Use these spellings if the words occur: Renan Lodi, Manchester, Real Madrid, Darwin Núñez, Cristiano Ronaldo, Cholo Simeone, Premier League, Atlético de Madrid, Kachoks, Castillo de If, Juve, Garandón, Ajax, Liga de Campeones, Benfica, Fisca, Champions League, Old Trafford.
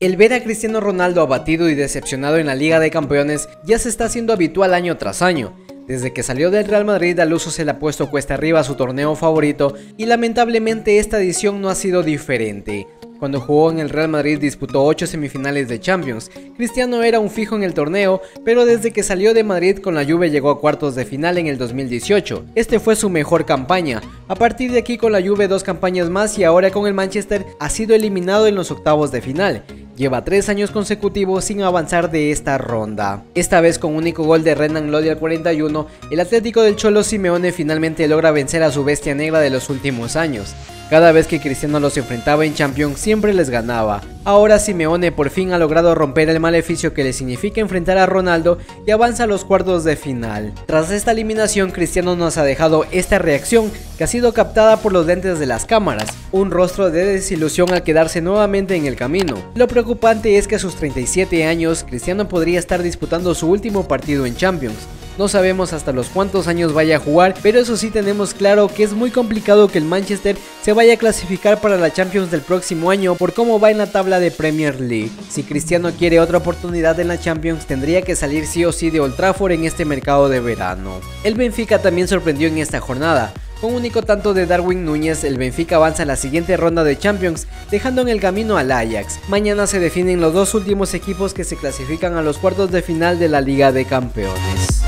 El ver a Cristiano Ronaldo abatido y decepcionado en la Liga de Campeones ya se está haciendo habitual año tras año. Desde que salió del Real Madrid al uso se le ha puesto cuesta arriba a su torneo favorito y lamentablemente esta edición no ha sido diferente. Cuando jugó en el Real Madrid disputó 8 semifinales de Champions. Cristiano era un fijo en el torneo, pero desde que salió de Madrid con la Juve llegó a cuartos de final en el 2018. Este fue su mejor campaña. A partir de aquí con la Juve 2 campañas más y ahora con el Manchester ha sido eliminado en los octavos de final. Lleva 3 años consecutivos sin avanzar de esta ronda. Esta vez con único gol de Renan Lodi al 41, el Atlético del Cholo Simeone finalmente logra vencer a su bestia negra de los últimos años. Cada vez que Cristiano los enfrentaba en Champions siempre les ganaba. Ahora Simeone por fin ha logrado romper el maleficio que le significa enfrentar a Ronaldo y avanza a los cuartos de final. Tras esta eliminación, Cristiano nos ha dejado esta reacción que ha sido captada por los lentes de las cámaras, un rostro de desilusión al quedarse nuevamente en el camino. Lo preocupante es que a sus 37 años, Cristiano podría estar disputando su último partido en Champions. No sabemos hasta los cuántos años vaya a jugar, pero eso sí tenemos claro que es muy complicado que el Manchester se vaya a clasificar para la Champions del próximo año por cómo va en la tabla de Premier League. Si Cristiano quiere otra oportunidad en la Champions, tendría que salir sí o sí de Old Trafford en este mercado de verano. El Benfica también sorprendió en esta jornada. Con único tanto de Darwin Núñez, el Benfica avanza a la siguiente ronda de Champions, dejando en el camino al Ajax. Mañana se definen los dos últimos equipos que se clasifican a los cuartos de final de la Liga de Campeones.